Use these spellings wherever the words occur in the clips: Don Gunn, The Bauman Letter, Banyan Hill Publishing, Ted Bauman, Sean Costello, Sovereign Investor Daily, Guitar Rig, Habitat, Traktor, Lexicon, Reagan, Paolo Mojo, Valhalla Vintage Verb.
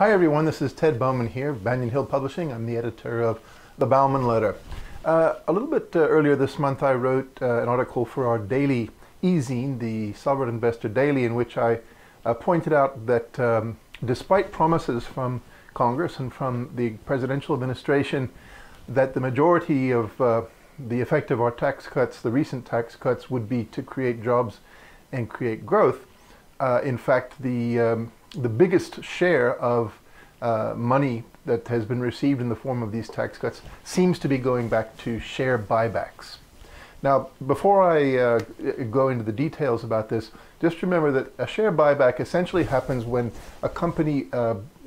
Hi everyone, this is Ted Bauman here, Banyan Hill Publishing. I'm the editor of The Bauman Letter. A little bit earlier this month I wrote an article for our daily e-zine, the Sovereign Investor Daily, in which I pointed out that despite promises from Congress and from the presidential administration that the majority of the effect of our tax cuts, the recent tax cuts, would be to create jobs and create growth, in fact the biggest share of money that has been received in the form of these tax cuts seems to be going back to share buybacks. Now, before I go into the details about this, just remember that a share buyback essentially happens when a company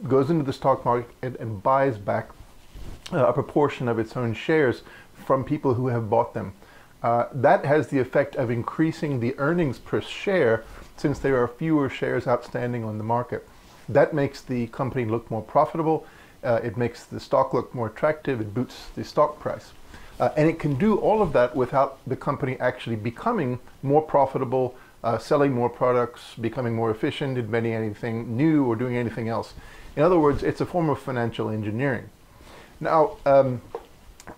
goes into the stock market and buys back a proportion of its own shares from people who have bought them. That has the effect of increasing the earnings per share since there are fewer shares outstanding on the market. That makes the company look more profitable, it makes the stock look more attractive, it boosts the stock price. And it can do all of that without the company actually becoming more profitable, selling more products, becoming more efficient, inventing anything new or doing anything else. In other words, it's a form of financial engineering. Now,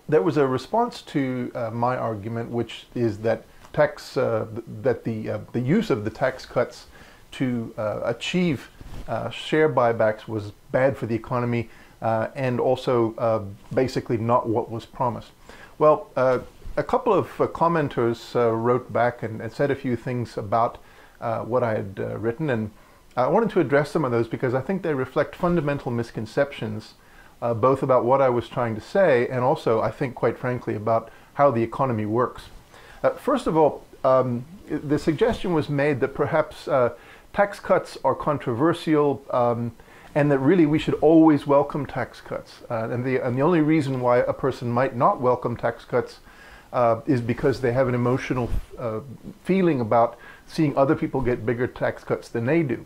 there was a response to my argument, which is that the use of the tax cuts to achieve share buybacks was bad for the economy and also basically not what was promised. Well, a couple of commenters wrote back and said a few things about what I had written, and I wanted to address some of those because I think they reflect fundamental misconceptions both about what I was trying to say and also, I think, quite frankly, about how the economy works. First of all, the suggestion was made that perhaps tax cuts are controversial and that really we should always welcome tax cuts. And the only reason why a person might not welcome tax cuts is because they have an emotional feeling about seeing other people get bigger tax cuts than they do.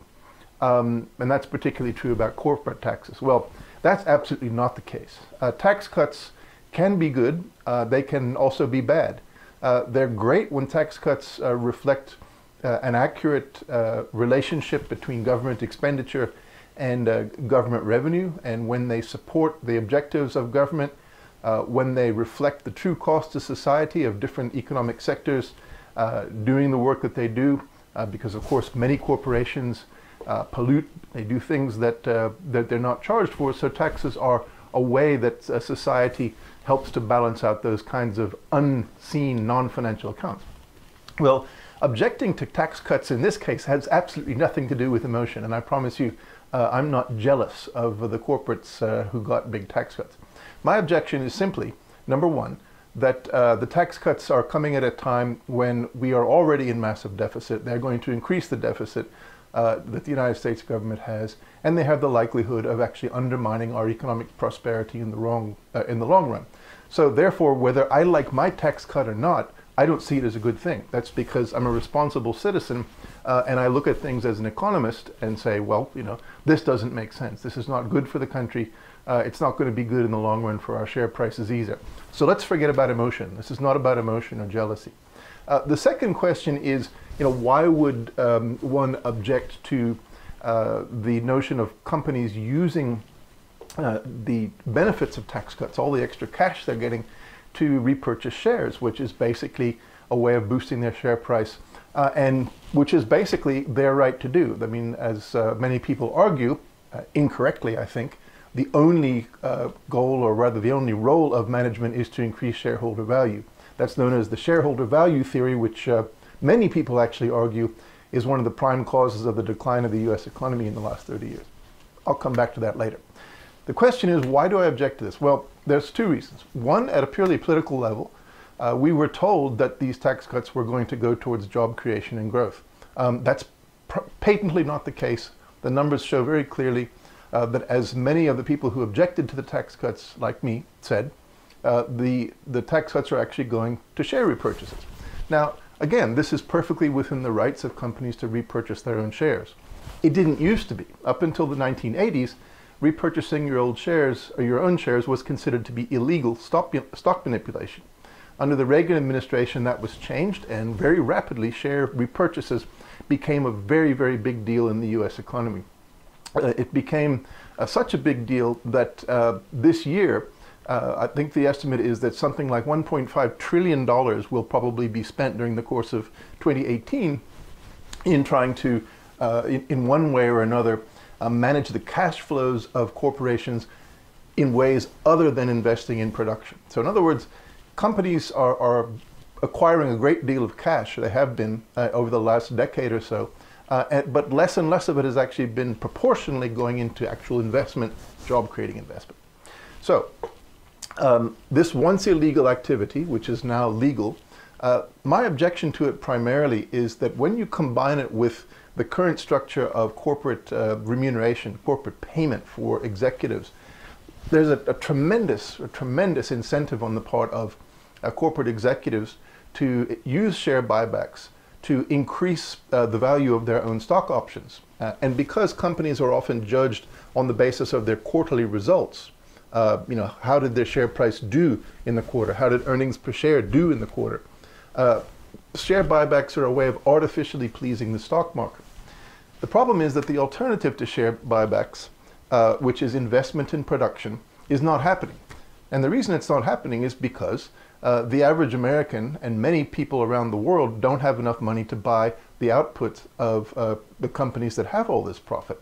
And that's particularly true about corporate taxes. Well, that's absolutely not the case. Tax cuts can be good. They can also be bad. They're great when tax cuts reflect an accurate relationship between government expenditure and government revenue, and when they support the objectives of government, when they reflect the true cost to society of different economic sectors doing the work that they do, because of course many corporations pollute, they do things that they're not charged for, so taxes are a way that society helps to balance out those kinds of unseen non-financial accounts. Well, objecting to tax cuts in this case has absolutely nothing to do with emotion, and I promise you I'm not jealous of the corporates who got big tax cuts. My objection is simply, number one, that the tax cuts are coming at a time when we are already in massive deficit. They're going to increase the deficit that the United States government has, and they have the likelihood of actually undermining our economic prosperity in the long run. So therefore, whether I like my tax cut or not, I don't see it as a good thing. That's because I'm a responsible citizen, and I look at things as an economist and say, well, you know, this doesn't make sense. This is not good for the country. It's not going to be good in the long run for our share prices either. So let's forget about emotion. This is not about emotion or jealousy. The second question is, you know, why would one object to the notion of companies using the benefits of tax cuts, all the extra cash they're getting, to repurchase shares, which is basically a way of boosting their share price, and which is basically their right to do. I mean, as many people argue, incorrectly I think, the only goal, or rather the only role of management is to increase shareholder value. That's known as the shareholder value theory, which many people actually argue is one of the prime causes of the decline of the U.S. economy in the last 30 years. I'll come back to that later. The question is, why do I object to this? Well, there's two reasons. One, at a purely political level, we were told that these tax cuts were going to go towards job creation and growth. That's patently not the case. The numbers show very clearly that, as many of the people who objected to the tax cuts, like me, said, the tax cuts are actually going to share repurchases. Now, again, this is perfectly within the rights of companies to repurchase their own shares. It didn't used to be. Up until the 1980s, repurchasing your own shares was considered to be illegal stock manipulation. Under the Reagan administration, that was changed, and very rapidly share repurchases became a very, very big deal in the U.S. economy. it became such a big deal that this year, I think the estimate is that something like $1.5 trillion will probably be spent during the course of 2018 in trying to, in one way or another, manage the cash flows of corporations in ways other than investing in production. So in other words, companies are acquiring a great deal of cash, they have been over the last decade or so, but less and less of it has actually been proportionally going into actual investment, job-creating investment. So this once illegal activity, which is now legal, my objection to it primarily is that when you combine it with the current structure of corporate remuneration, corporate payment for executives, there's a tremendous incentive on the part of corporate executives to use share buybacks to increase the value of their own stock options. And because companies are often judged on the basis of their quarterly results, you know, how did their share price do in the quarter? How did earnings per share do in the quarter? Share buybacks are a way of artificially pleasing the stock market. The problem is that the alternative to share buybacks, which is investment in production, is not happening. And the reason it's not happening is because the average American and many people around the world don't have enough money to buy the outputs of the companies that have all this profit.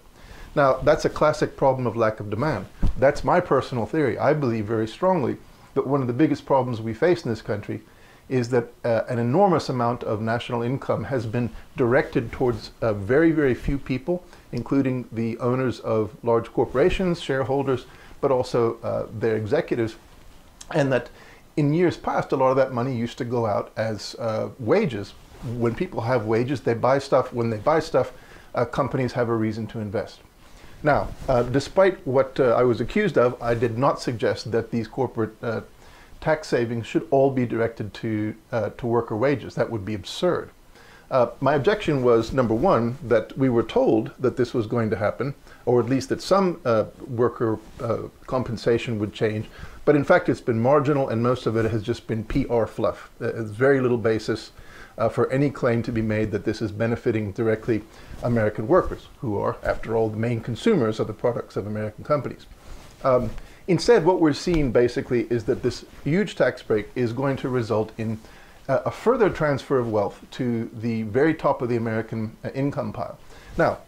Now, that's a classic problem of lack of demand. That's my personal theory. I believe very strongly that one of the biggest problems we face in this country is that an enormous amount of national income has been directed towards very, very few people, including the owners of large corporations, shareholders, but also their executives, and that in years past, a lot of that money used to go out as wages. When people have wages, they buy stuff. When they buy stuff, companies have a reason to invest. Now, despite what I was accused of, I did not suggest that these corporate tax savings should all be directed to worker wages. That would be absurd. My objection was, number one, that we were told that this was going to happen, or at least that some worker compensation would change. But in fact, it's been marginal, and most of it has just been PR fluff. There's very little basis for any claim to be made that this is benefiting directly American workers, who are, after all, the main consumers of the products of American companies. Instead, what we're seeing basically is that this huge tax break is going to result in a further transfer of wealth to the very top of the American income pile. Now,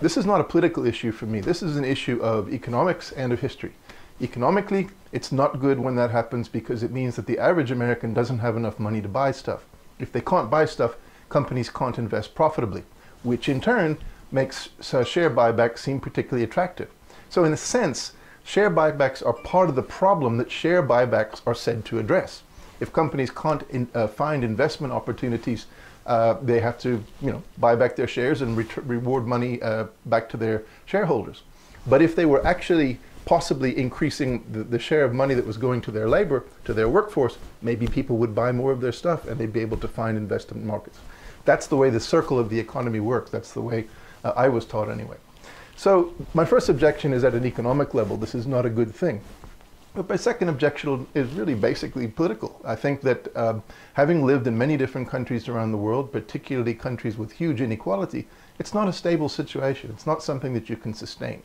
this is not a political issue for me. This is an issue of economics and of history. Economically, it's not good when that happens because it means that the average American doesn't have enough money to buy stuff. If they can't buy stuff, companies can't invest profitably, which in turn makes share buybacks seem particularly attractive. So in a sense, share buybacks are part of the problem that share buybacks are said to address. If companies can't find investment opportunities, they have to, you know, buy back their shares and reward money back to their shareholders. But if they were actually possibly increasing the share of money that was going to their labor, to their workforce, maybe people would buy more of their stuff and they'd be able to find investment markets. That's the way the circle of the economy works. That's the way I was taught anyway. So my first objection is at an economic level. This is not a good thing. But my second objection is really basically political. I think that having lived in many different countries around the world, particularly countries with huge inequality, it's not a stable situation. It's not something that you can sustain.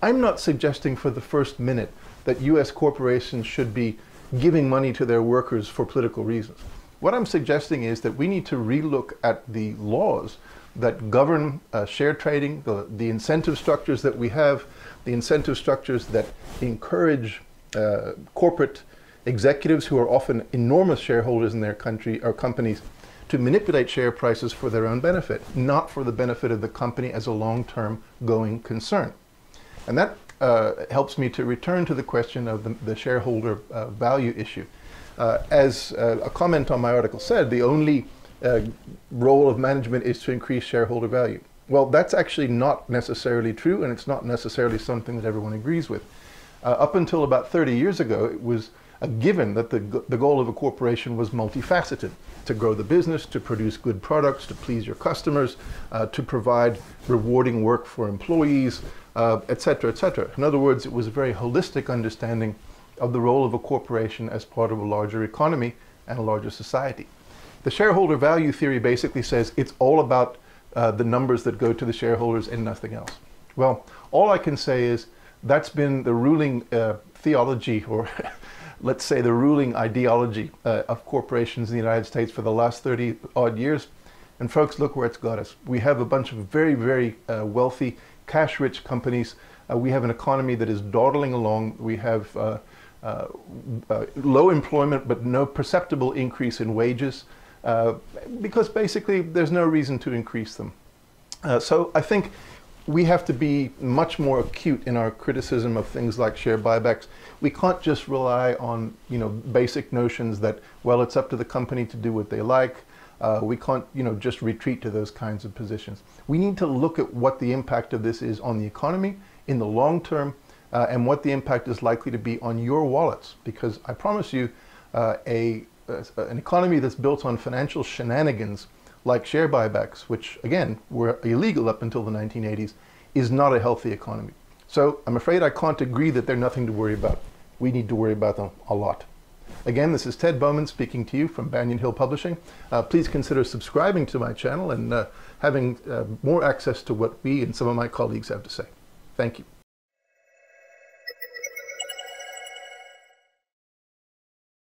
I'm not suggesting for the first minute that US corporations should be giving money to their workers for political reasons. What I'm suggesting is that we need to relook at the laws that govern share trading, the incentive structures that we have, the incentive structures that encourage corporate executives who are often enormous shareholders in their country or companies to manipulate share prices for their own benefit, not for the benefit of the company as a long-term going concern. And that helps me to return to the question of the shareholder value issue. As a comment on my article said, the only role of management is to increase shareholder value. Well, that's actually not necessarily true, and it's not necessarily something that everyone agrees with. Up until about 30 years ago, it was a given that the goal of a corporation was multifaceted, to grow the business, to produce good products, to please your customers, to provide rewarding work for employees, et cetera, et cetera. In other words, it was a very holistic understanding of the role of a corporation as part of a larger economy and a larger society. The shareholder value theory basically says it's all about the numbers that go to the shareholders and nothing else. Well, All I can say is that's been the ruling theology, or let's say the ruling ideology of corporations in the United States for the last 30-odd years. And folks, look where it's got us. We have a bunch of very, very wealthy, cash-rich companies. We have an economy that is dawdling along. We have low employment, but no perceptible increase in wages, because basically there's no reason to increase them. So I think we have to be much more acute in our criticism of things like share buybacks. We can't just rely on, you know, basic notions that, well, it's up to the company to do what they like. We can't, you know, just retreat to those kinds of positions. We need to look at what the impact of this is on the economy in the long term, and what the impact is likely to be on your wallets. Because I promise you, an economy that's built on financial shenanigans like share buybacks, which again were illegal up until the 1980s, is not a healthy economy. So I'm afraid I can't agree that they're nothing to worry about. We need to worry about them a lot. Again, this is Ted Bauman speaking to you from Banyan Hill Publishing. Please consider subscribing to my channel and having more access to what we and some of my colleagues have to say. Thank you.